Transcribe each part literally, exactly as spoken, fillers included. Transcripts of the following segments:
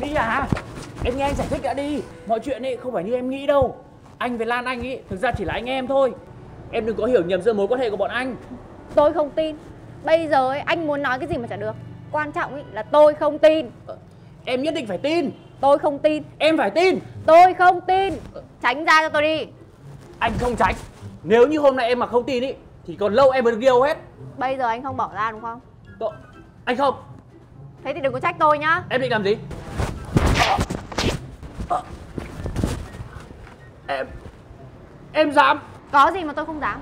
Mỹ à, em nghe anh giải thích đã đi. Mọi chuyện ấy không phải như em nghĩ đâu. Anh với Lan Anh ấy thực ra chỉ là anh em thôi. Em đừng có hiểu nhầm giữa mối quan hệ của bọn anh. Tôi không tin. Bây giờ ấy, anh muốn nói cái gì mà chả được. Quan trọng ấy là tôi không tin. Em nhất định phải tin. Tôi không tin. Em phải tin. Tôi không tin. Tránh ra cho tôi đi. Anh không tránh. Nếu như hôm nay em mà không tin ý thì còn lâu em mới được yêu hết. Bây giờ anh không bỏ ra đúng không? Tôi... Anh không. Thế thì đừng có trách tôi nhá. Em định làm gì? À. À. Em... Em dám. Có gì mà tôi không dám.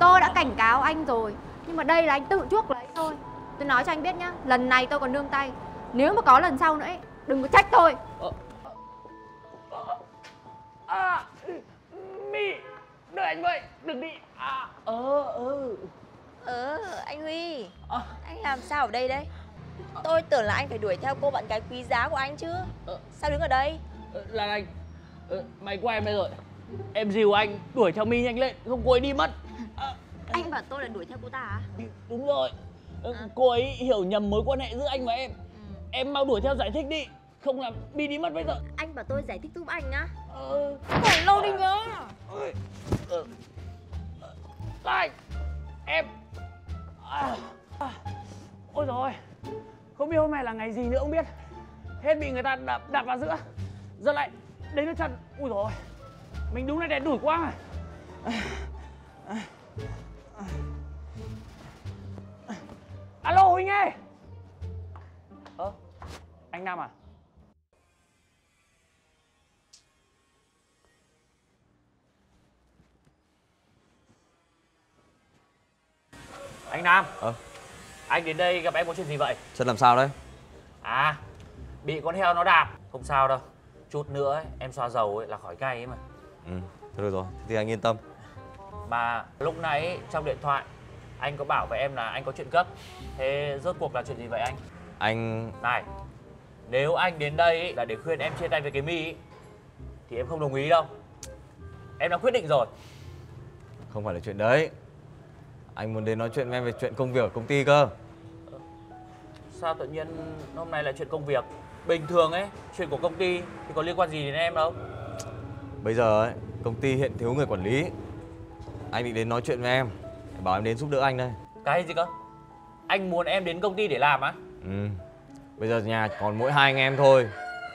Tôi đã cảnh cáo anh rồi. Nhưng mà đây là anh tự chuốc lấy thôi. Tôi nói cho anh biết nhá, lần này tôi còn nương tay. Nếu mà có lần sau nữa ấy, đừng có trách tôi. à. À. Mỹ, đợi anh với, đừng đi. à. Ờ, ừ. ờ, anh Huy, à. anh làm sao ở đây đấy? Tôi tưởng là anh phải đuổi theo cô bạn gái quý giá của anh chứ. à. Sao đứng ở đây? Là anh, mày qua em đây rồi. Em dìu anh đuổi theo Mi nhanh lên, không cô ấy đi mất. à. Anh bảo tôi là đuổi theo cô ta à? Đúng rồi. à. Cô ấy hiểu nhầm mối quan hệ giữa anh và em. ừ. Em mau đuổi theo giải thích đi, không là Mi đi mất bây giờ. Anh bảo tôi giải thích giúp anh nhá. Ừ. Còn lâu đi nhớ. Anh, em. à. À. Ôi dồi ôi. Không biết hôm nay là ngày gì nữa không biết. Hết bị người ta đạp, đạp vào giữa. Giờ lại đến nước chân. Ui dồi ôi. Mình đúng là đèn đủi quá mà. Alo Huynh ơi. Ờ, anh Nam à? Anh Nam. Ờ. Anh đến đây gặp em có chuyện gì vậy? Chân làm sao đấy? À, bị con heo nó đạp. Không sao đâu. Chút nữa ấy, em xoa dầu ấy là khỏi cay ấy mà. Ừ, thôi được rồi, thì anh yên tâm. Mà lúc nãy trong điện thoại anh có bảo với em là anh có chuyện gấp. Thế rốt cuộc là chuyện gì vậy anh? Anh... Này, nếu anh đến đây ấy, là để khuyên em chia tay với cái Mi ấy, thì em không đồng ý đâu. Em đã quyết định rồi. Không phải là chuyện đấy. Anh muốn đến nói chuyện với em về chuyện công việc ở công ty cơ. Sao tự nhiên hôm nay là chuyện công việc? Bình thường ấy, chuyện của công ty thì có liên quan gì đến em đâu. Bây giờ ấy, công ty hiện thiếu người quản lý. Anh định đến nói chuyện với em, bảo em đến giúp đỡ anh đây. Cái gì cơ? Anh muốn em đến công ty để làm á? Ừ. Bây giờ nhà còn mỗi hai anh em thôi.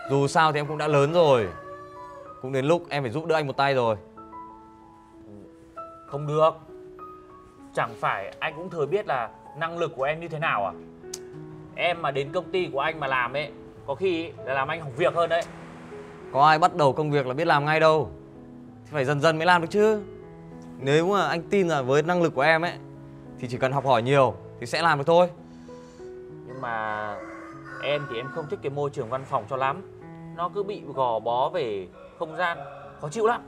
Dù sao thì em cũng đã lớn rồi. Cũng đến lúc em phải giúp đỡ anh một tay rồi. Không được. Chẳng phải anh cũng thừa biết là năng lực của em như thế nào à? Em mà đến công ty của anh mà làm ấy, có khi là làm anh hỏng việc hơn đấy. Có ai bắt đầu công việc là biết làm ngay đâu. Phải dần dần mới làm được chứ. Nếu mà anh tin là với năng lực của em ấy thì chỉ cần học hỏi nhiều thì sẽ làm được thôi. Nhưng mà em thì em không thích cái môi trường văn phòng cho lắm. Nó cứ bị gò bó về không gian, khó chịu lắm.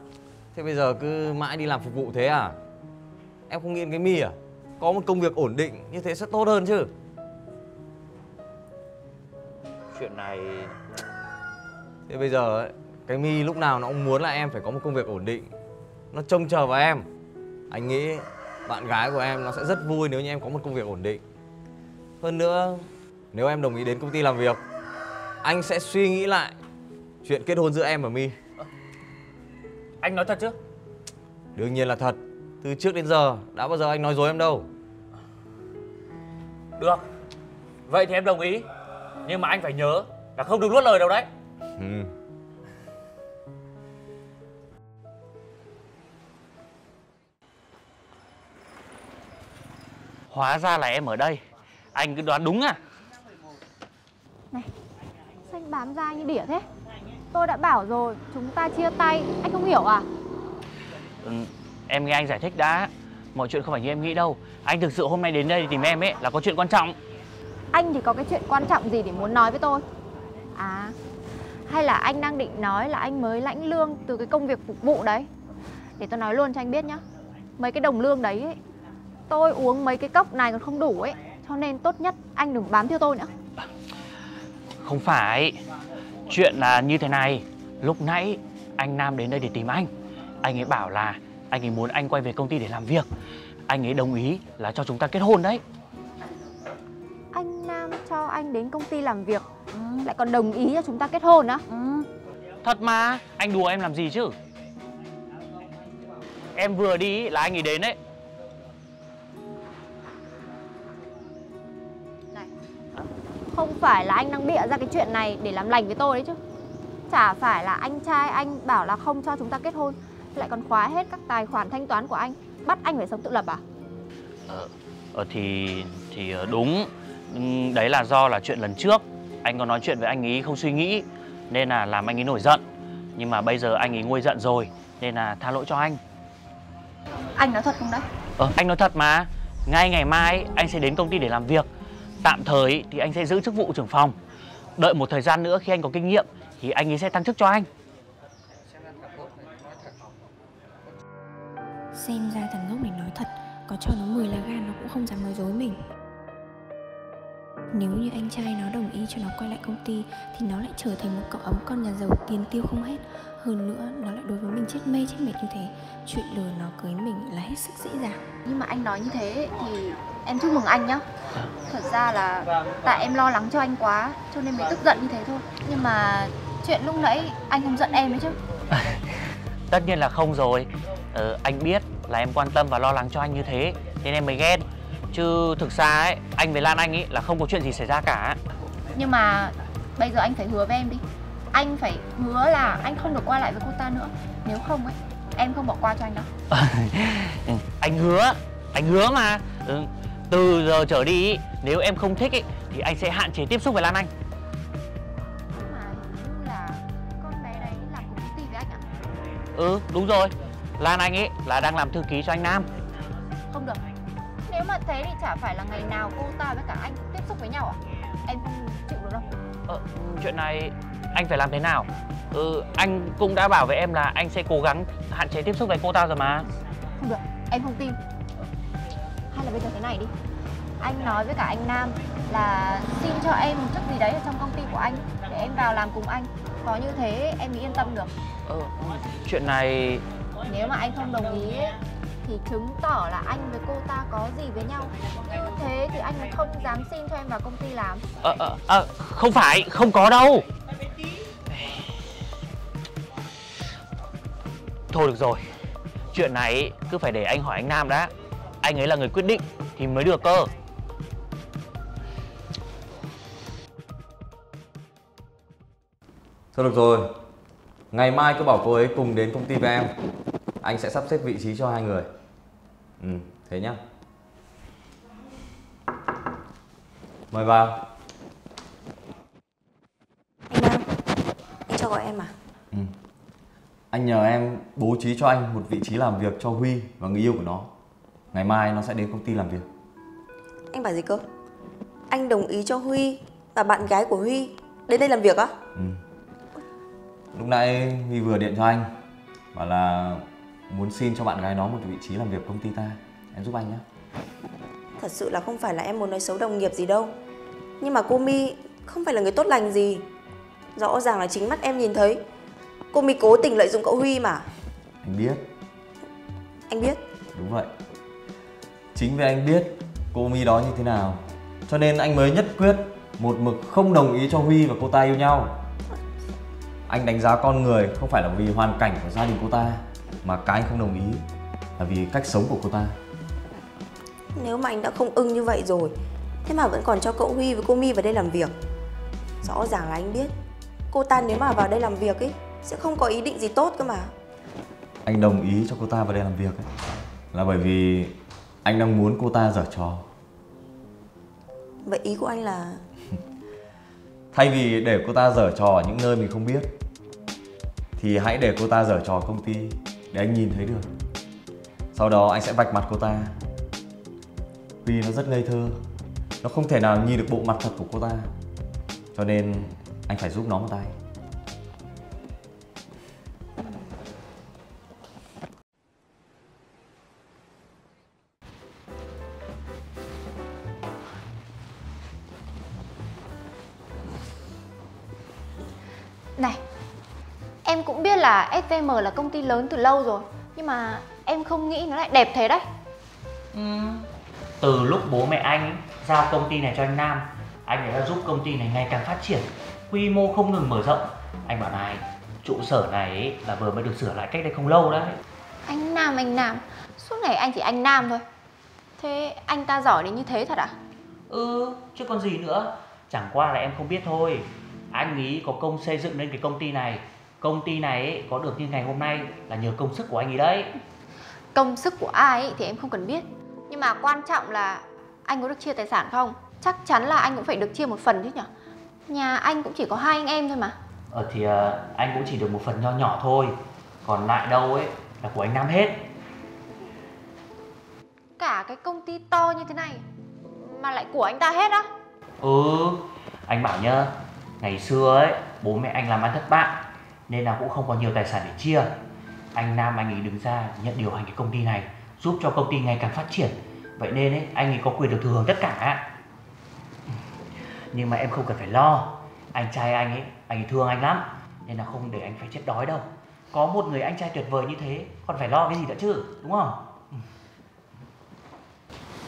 Thế bây giờ cứ mãi đi làm phục vụ thế à? Em không nghĩ đến cái Mi à? Có một công việc ổn định như thế sẽ tốt hơn chứ. Chuyện này... Thế bây giờ ấy, cái Mi lúc nào nó cũng muốn là em phải có một công việc ổn định. Nó trông chờ vào em. Anh nghĩ bạn gái của em nó sẽ rất vui nếu như em có một công việc ổn định. Hơn nữa, nếu em đồng ý đến công ty làm việc, anh sẽ suy nghĩ lại chuyện kết hôn giữa em và Mi. à, Anh nói thật chứ? Đương nhiên là thật. Từ trước đến giờ, đã bao giờ anh nói dối em đâu. Được. Vậy thì em đồng ý. Nhưng mà anh phải nhớ là không được nuốt lời đâu đấy. Ừ. Hóa ra là em ở đây. Anh cứ đoán đúng à? Này, sao anh bám ra anh như đỉa thế? Tôi đã bảo rồi, chúng ta chia tay. Anh không hiểu à? Ừ, em nghe anh giải thích đã. Mọi chuyện không phải như em nghĩ đâu. Anh thực sự hôm nay đến đây tìm em ấy là có chuyện quan trọng. Anh thì có cái chuyện quan trọng gì để muốn nói với tôi? À, hay là anh đang định nói là anh mới lãnh lương từ cái công việc phục vụ đấy? Để tôi nói luôn cho anh biết nhá. Mấy cái đồng lương đấy ấy, tôi uống mấy cái cốc này còn không đủ ấy. Cho nên tốt nhất anh đừng bám theo tôi nữa. Không phải. Chuyện là như thế này. Lúc nãy anh Nam đến đây để tìm anh. Anh ấy bảo là anh ấy muốn anh quay về công ty để làm việc. Anh ấy đồng ý là cho chúng ta kết hôn đấy. Anh Nam cho anh đến công ty làm việc. anh lại còn đồng ý cho chúng ta kết hôn á? Ừ. Thật mà, anh đùa em làm gì chứ? Em vừa đi là anh ấy đến đấy. Này, không phải là anh đang bịa ra cái chuyện này để làm lành với tôi đấy chứ. Chả phải là anh trai anh bảo là không cho chúng ta kết hôn, lại còn khóa hết các tài khoản thanh toán của anh, bắt anh phải sống tự lập à? Ờ, ờ thì thì đúng. Đấy là do là chuyện lần trước anh có nói chuyện với anh ý không suy nghĩ, nên là làm anh ý nổi giận. Nhưng mà bây giờ anh ý nguôi giận rồi, nên là tha lỗi cho anh. Anh nói thật không đấy? Ờ, anh nói thật mà. Ngay ngày mai anh sẽ đến công ty để làm việc. Tạm thời thì anh sẽ giữ chức vụ trưởng phòng. Đợi một thời gian nữa khi anh có kinh nghiệm thì anh ấy sẽ tăng chức cho anh. Xem ra thằng ngốc này nói thật, có cho nó mười lá gan nó cũng không dám nói dối mình. Nếu như anh trai nó đồng ý cho nó quay lại công ty thì nó lại trở thành một cậu ấm con nhà giàu tiền tiêu không hết. Hơn nữa nó lại đối với mình chết mê chết mệt như thế, chuyện lừa nó cưới mình là hết sức dễ dàng. Nhưng mà anh nói như thế thì em chúc mừng anh nhá. Thật ra là tại em lo lắng cho anh quá cho nên mới tức giận như thế thôi. Nhưng mà chuyện lúc nãy anh không giận em đấy chứ? Tất nhiên là không rồi. Ờ, anh biết là em quan tâm và lo lắng cho anh như thế nên em mới ghen. Chứ thực ra ấy, anh với Lan Anh ấy là không có chuyện gì xảy ra cả. Nhưng mà bây giờ anh phải hứa với em đi. Anh phải hứa là anh không được quay lại với cô ta nữa. Nếu không ấy, em không bỏ qua cho anh đâu. Anh hứa, anh hứa mà. Ừ, từ giờ trở đi ấy, nếu em không thích ấy, thì anh sẽ hạn chế tiếp xúc với Lan Anh. Nhưng mà như là con bé đấy làm cùng công ty với anh ạ? Ừ, đúng rồi. Lan Anh ấy là đang làm thư ký cho anh Nam. Không được. Nếu mà thế thì chả phải là ngày nào cô ta với cả anh cũng tiếp xúc với nhau à? Em không chịu được đâu. Ờ, chuyện này anh phải làm thế nào? Ừ, anh cũng đã bảo với em là anh sẽ cố gắng hạn chế tiếp xúc với cô ta rồi mà. Không được, em không tin. Hay là bây giờ thế này đi. Anh nói với cả anh Nam là xin cho em một chức gì đấy ở trong công ty của anh để em vào làm cùng anh. Có như thế em mới yên tâm được. Ờ, chuyện này... Nếu mà anh không đồng ý ấy, thì chứng tỏ là anh với cô ta có gì với nhau. Như thế thì anh không dám xin cho em vào công ty làm. Ờ, à, à, à, không phải, không có đâu. Thôi được rồi, chuyện này cứ phải để anh hỏi anh Nam đã. Anh ấy là người quyết định thì mới được cơ. Thôi được rồi, ngày mai cứ bảo cô ấy cùng đến công ty với em. Anh sẽ sắp xếp vị trí cho hai người. Ừ, thế nhá. Mời vào. Anh Nam, anh cho gọi em à? Ừ. Anh nhờ em bố trí cho anh một vị trí làm việc cho Huy và người yêu của nó. Ngày mai nó sẽ đến công ty làm việc. Anh bảo gì cơ? Anh đồng ý cho Huy và bạn gái của Huy đến đây làm việc á? Ừ. Lúc nãy Huy vừa điện cho anh, bảo là muốn xin cho bạn gái nó một vị trí làm việc công ty ta. Em giúp anh nhé. Thật sự là không phải là em muốn nói xấu đồng nghiệp gì đâu, nhưng mà cô My không phải là người tốt lành gì. Rõ ràng là chính mắt em nhìn thấy cô My cố tình lợi dụng cậu Huy mà. Anh biết. Anh biết? Đúng vậy. Chính vì anh biết cô My đó như thế nào cho nên anh mới nhất quyết một mực không đồng ý cho Huy và cô ta yêu nhau. Anh đánh giá con người không phải là vì hoàn cảnh của gia đình cô ta, mà cái anh không đồng ý là vì cách sống của cô ta. Nếu mà anh đã không ưng như vậy rồi, thế mà vẫn còn cho cậu Huy với cô My vào đây làm việc, rõ ràng là anh biết cô ta nếu mà vào đây làm việc ấy sẽ không có ý định gì tốt cơ mà. Anh đồng ý cho cô ta vào đây làm việc ấy, là bởi vì anh đang muốn cô ta giở trò. Vậy ý của anh là... Thay vì để cô ta giở trò ở những nơi mình không biết thì hãy để cô ta giở trò công ty để anh nhìn thấy được. Sau đó anh sẽ vạch mặt cô ta. Vì nó rất ngây thơ, nó không thể nào nhìn được bộ mặt thật của cô ta, cho nên anh phải giúp nó một tay. Này, em cũng biết là ét vê em là công ty lớn từ lâu rồi, nhưng mà em không nghĩ nó lại đẹp thế đấy. Ừ. Từ lúc bố mẹ anh giao công ty này cho anh Nam, anh ấy đã giúp công ty này ngày càng phát triển quy mô không ngừng mở rộng. Anh bảo này, trụ sở này ấy, là vừa mới được sửa lại cách đây không lâu đấy. Anh Nam, anh Nam, suốt ngày anh chỉ anh Nam thôi. Thế anh ta giỏi đến như thế thật à? Ừ, chứ còn gì nữa. Chẳng qua là em không biết thôi. Anh ý có công xây dựng nên cái công ty này. Công ty này ấy, có được như ngày hôm nay là nhờ công sức của anh ấy đấy. Công sức của ai ấy thì em không cần biết. Nhưng mà quan trọng là anh có được chia tài sản không? Chắc chắn là anh cũng phải được chia một phần chứ nhở? Nhà anh cũng chỉ có hai anh em thôi mà. Ờ thì à, anh cũng chỉ được một phần nho nhỏ thôi. Còn lại đâu ấy là của anh Nam hết. Cả cái công ty to như thế này mà lại của anh ta hết á? Ừ, anh bảo nhá, ngày xưa ấy bố mẹ anh làm ăn thất bại nên là cũng không có nhiều tài sản để chia. Anh Nam anh ấy đứng ra nhận điều hành cái công ty này, giúp cho công ty ngày càng phát triển. Vậy nên ấy, anh ấy có quyền được thừa hưởng tất cả. Nhưng mà em không cần phải lo. Anh trai anh ấy, anh ấy thương anh lắm, nên là không để anh phải chết đói đâu. Có một người anh trai tuyệt vời như thế, còn phải lo cái gì nữa chứ, đúng không?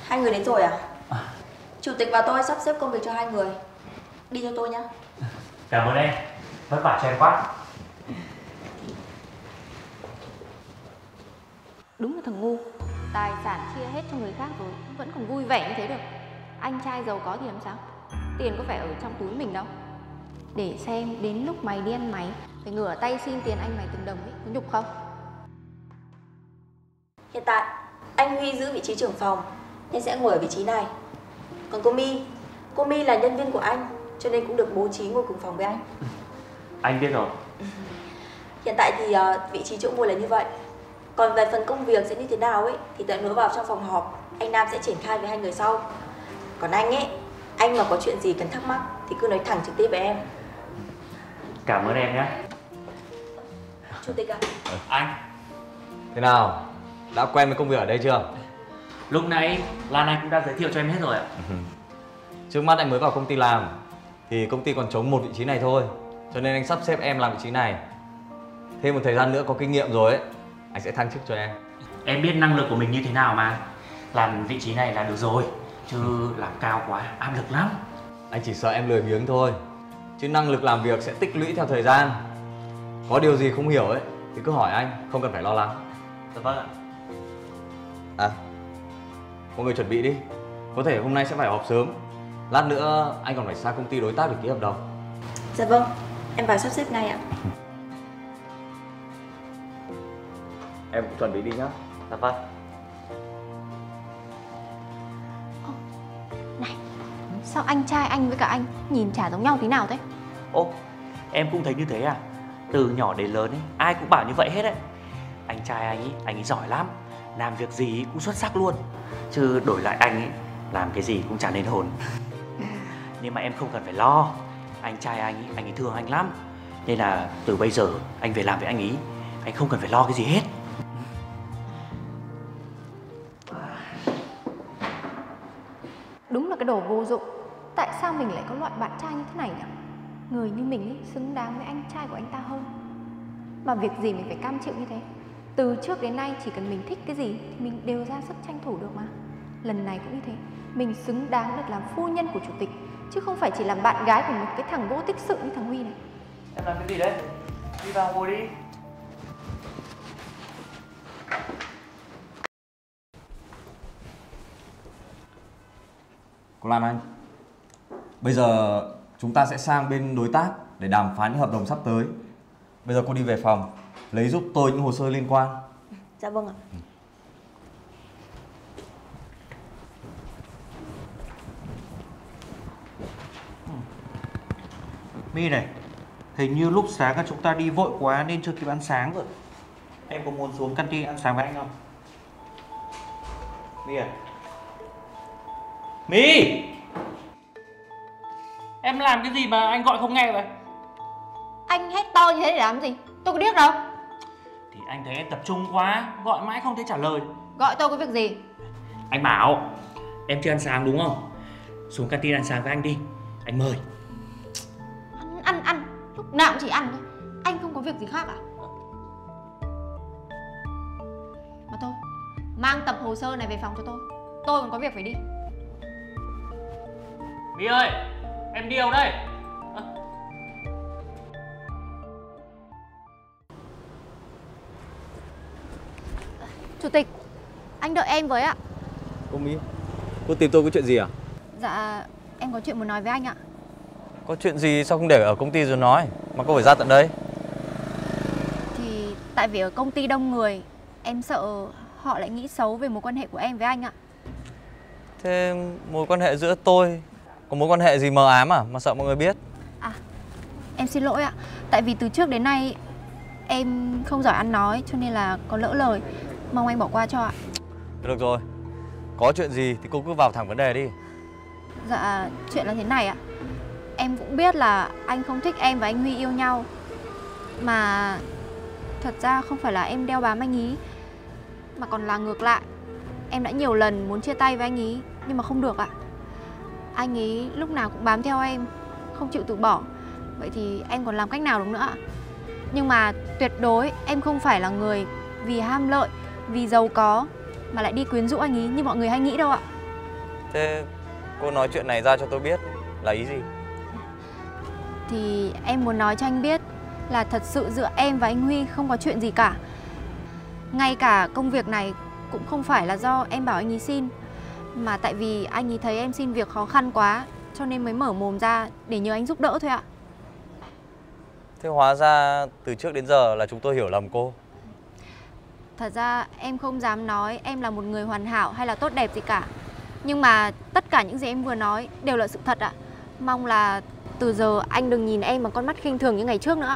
Hai người đến rồi à? À. Chủ tịch và tôi sắp xếp công việc cho hai người. Đi cho tôi nhá. Cảm ơn em, vất vả cho em quá. Đúng là thằng ngu. Tài sản chia hết cho người khác rồi vẫn còn vui vẻ như thế được. Anh trai giàu có thì làm sao? Tiền có phải ở trong túi mình đâu. Để xem đến lúc mày đi ăn mày phải ngửa tay xin tiền anh mày từng đồng ấy, có nhục không? Hiện tại anh Huy giữ vị trí trưởng phòng nên sẽ ngồi ở vị trí này. Còn cô My, cô My là nhân viên của anh cho nên cũng được bố trí ngồi cùng phòng với anh. Anh biết rồi. Hiện tại thì uh, vị trí chỗ ngồi là như vậy. Còn về phần công việc sẽ như thế nào ấy thì tận nối vào trong phòng họp, anh Nam sẽ triển khai với hai người sau. Còn anh ấy, anh mà có chuyện gì cần thắc mắc thì cứ nói thẳng trực tiếp với em. Cảm ơn em nhé. Chủ tịch ạ. À, anh. Thế nào? Đã quen với công việc ở đây chưa? Lúc nãy Lan Anh cũng đã giới thiệu cho em hết rồi ạ. Trước mắt anh mới vào công ty làm thì công ty còn trống một vị trí này thôi, cho nên anh sắp xếp em làm vị trí này. Thêm một thời gian nữa có kinh nghiệm rồi ấy, anh sẽ thăng chức cho em. Em biết năng lực của mình như thế nào mà. Làm vị trí này là được rồi, chứ làm cao quá áp lực lắm. Anh chỉ sợ em lười biếng thôi, chứ năng lực làm việc sẽ tích lũy theo thời gian. Có điều gì không hiểu ấy thì cứ hỏi anh, không cần phải lo lắng. Dạ vâng ạ. À, mọi người chuẩn bị đi. Có thể hôm nay sẽ phải họp sớm. Lát nữa anh còn phải sang công ty đối tác để ký hợp đồng. Dạ vâng, em vào sắp xếp ngay ạ. Em cũng chuẩn bị đi nhá. Dạ vâng. Ô, này, sao anh trai anh với cả anh nhìn chả giống nhau tí nào thế? Ô, em cũng thấy như thế à. Từ nhỏ đến lớn ấy, ai cũng bảo như vậy hết đấy. Anh trai anh ấy, anh ấy giỏi lắm, làm việc gì cũng xuất sắc luôn. Chứ đổi lại anh ấy, làm cái gì cũng chả nên hồn. Nhưng mà em không cần phải lo. Anh trai anh ấy, anh ấy thương anh lắm. Nên là từ bây giờ anh về làm với anh ấy, anh không cần phải lo cái gì hết. Đúng là cái đồ vô dụng. Tại sao mình lại có loại bạn trai như thế này nhỉ? Người như mình ấy, xứng đáng với anh trai của anh ta hơn. Mà việc gì mình phải cam chịu như thế. Từ trước đến nay chỉ cần mình thích cái gì thì mình đều ra sức tranh thủ được mà. Lần này cũng như thế. Mình xứng đáng được làm phu nhân của chủ tịch, chứ không phải chỉ làm bạn gái của một cái thằng vô tích sự như thằng Huy này. Em làm cái gì đấy? Đi vào ngồi đi. Cô Lan Anh, bây giờ chúng ta sẽ sang bên đối tác để đàm phán những hợp đồng sắp tới. Bây giờ cô đi về phòng lấy giúp tôi những hồ sơ liên quan. Dạ vâng ạ. Ừ. My này, hình như lúc sáng là chúng ta đi vội quá nên chưa kịp ăn sáng rồi. Em có muốn xuống canteen ăn sáng với anh không? My à? My! Em làm cái gì mà anh gọi không nghe vậy? Anh hét to như thế để làm gì? Tôi có điếc đâu. Thì anh thấy em tập trung quá, gọi mãi không thấy trả lời. Gọi tôi có việc gì? Anh bảo em chưa ăn sáng đúng không? Xuống canteen ăn sáng với anh đi, anh mời. Ăn ăn, lúc nào cũng chỉ ăn thôi. Anh không có việc gì khác à? Mà thôi, mang tập hồ sơ này về phòng cho tôi. Tôi còn có việc phải đi. My ơi, em đi đâu đây? À. Chủ tịch, anh đợi em với ạ. Cô Mỹ, cô tìm tôi có chuyện gì à? Dạ, em có chuyện muốn nói với anh ạ. Có chuyện gì sao không để ở công ty rồi nói, mà cô phải ra tận đây? Thì tại vì ở công ty đông người, em sợ họ lại nghĩ xấu về mối quan hệ của em với anh ạ. Thế mối quan hệ giữa tôi có mối quan hệ gì mờ ám à mà sợ mọi người biết? À, em xin lỗi ạ. Tại vì từ trước đến nay em không giỏi ăn nói cho nên là có lỡ lời. Mong anh bỏ qua cho ạ. Được rồi, có chuyện gì thì cô cứ vào thẳng vấn đề đi. Dạ, chuyện là thế này ạ. Em cũng biết là anh không thích em và anh Huy yêu nhau. Mà thật ra không phải là em đeo bám anh ý, mà còn là ngược lại. Em đã nhiều lần muốn chia tay với anh ý nhưng mà không được ạ. Anh ý lúc nào cũng bám theo em, không chịu từ bỏ. Vậy thì em còn làm cách nào được nữa ạ? Nhưng mà tuyệt đối em không phải là người vì ham lợi, vì giàu có mà lại đi quyến rũ anh ý như mọi người hay nghĩ đâu ạ. Thế cô nói chuyện này ra cho tôi biết là ý gì? Thì em muốn nói cho anh biết là thật sự giữa em và anh Huy không có chuyện gì cả. Ngay cả công việc này cũng không phải là do em bảo anh ý xin, mà tại vì anh ý thấy em xin việc khó khăn quá cho nên mới mở mồm ra để nhờ anh giúp đỡ thôi ạ. Thế hóa ra từ trước đến giờ là chúng tôi hiểu lầm cô. Thật ra em không dám nói em là một người hoàn hảo hay là tốt đẹp gì cả. Nhưng mà tất cả những gì em vừa nói đều là sự thật ạ. Mong là từ giờ anh đừng nhìn em bằng con mắt khinh thường như ngày trước nữa.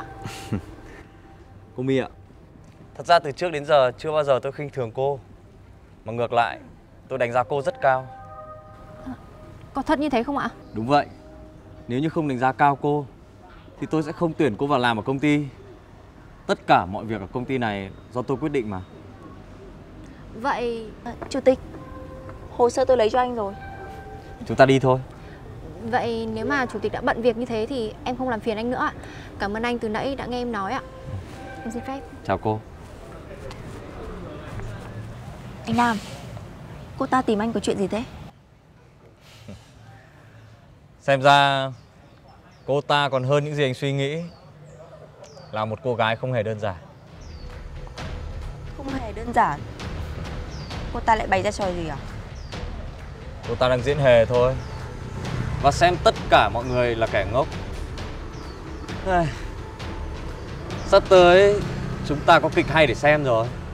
Cô My ạ, thật ra từ trước đến giờ chưa bao giờ tôi khinh thường cô, mà ngược lại tôi đánh giá cô rất cao. À, có thật như thế không ạ? Đúng vậy. Nếu như không đánh giá cao cô thì tôi sẽ không tuyển cô vào làm ở công ty. Tất cả mọi việc ở công ty này do tôi quyết định mà. Vậy... À, Chủ tịch, hồ sơ tôi lấy cho anh rồi. Chúng ta đi thôi. Vậy nếu mà Chủ tịch đã bận việc như thế thì em không làm phiền anh nữa ạ. Cảm ơn anh từ nãy đã nghe em nói ạ. Em xin phép. Chào cô. Anh Nam, cô ta tìm anh có chuyện gì thế? Xem ra cô ta còn hơn những gì anh suy nghĩ. Là một cô gái không hề đơn giản. Không hề đơn giản? Cô ta lại bày ra trò gì à? Cô ta đang diễn hề thôi. Và xem tất cả mọi người là kẻ ngốc. Sắp tới chúng ta có kịch hay để xem rồi.